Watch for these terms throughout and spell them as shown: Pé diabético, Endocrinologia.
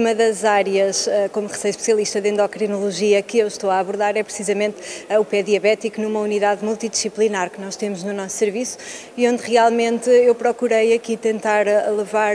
Uma das áreas, como recém-especialista de endocrinologia, que eu estou a abordar é precisamente o pé diabético numa unidade multidisciplinar que nós temos no nosso serviço e onde realmente eu procurei aqui tentar levar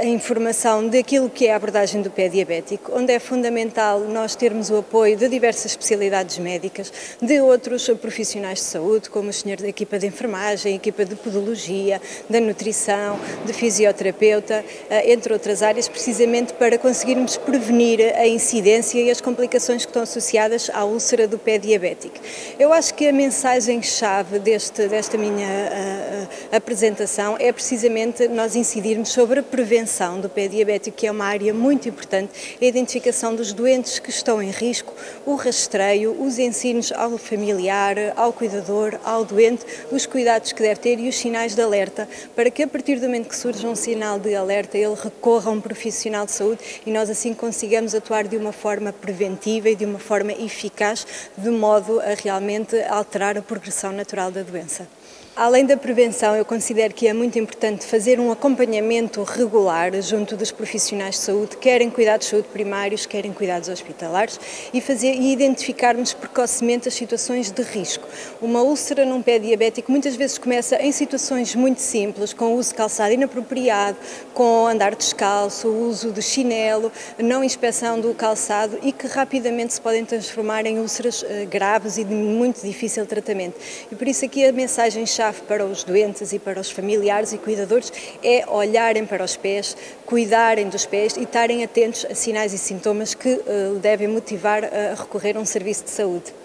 a informação daquilo que é a abordagem do pé diabético, onde é fundamental nós termos o apoio de diversas especialidades médicas, de outros profissionais de saúde, como os senhores da equipa de enfermagem, equipa de podologia, da nutrição, de fisioterapeuta, entre outras áreas, precisamente para conseguirmos prevenir a incidência e as complicações que estão associadas à úlcera do pé diabético. Eu acho que a mensagem-chave desta minha apresentação é precisamente nós incidirmos sobre a prevenção do pé diabético, que é uma área muito importante, a identificação dos doentes que estão em risco, o rastreio, os ensinos ao familiar, ao cuidador, ao doente, os cuidados que deve ter e os sinais de alerta, para que a partir do momento que surge um sinal de alerta, ele recorra a um profissional de saúde e nós assim consigamos atuar de uma forma preventiva e de uma forma eficaz, de modo a realmente alterar a progressão natural da doença. Além da prevenção, eu considero que é muito importante fazer um acompanhamento regular junto dos profissionais de saúde, quer em cuidados de saúde primários, quer em cuidados hospitalares, e identificarmos precocemente as situações de risco. Uma úlcera num pé diabético muitas vezes começa em situações muito simples, com o uso de calçado inapropriado, com andar descalço, o uso do chinelo, não inspeção do calçado e que rapidamente se podem transformar em úlceras graves e de muito difícil tratamento. E por isso aqui a mensagem-chave para os doentes e para os familiares e cuidadores é olharem para os pés, cuidarem dos pés e estarem atentos a sinais e sintomas que devem motivar a recorrer a um serviço de saúde.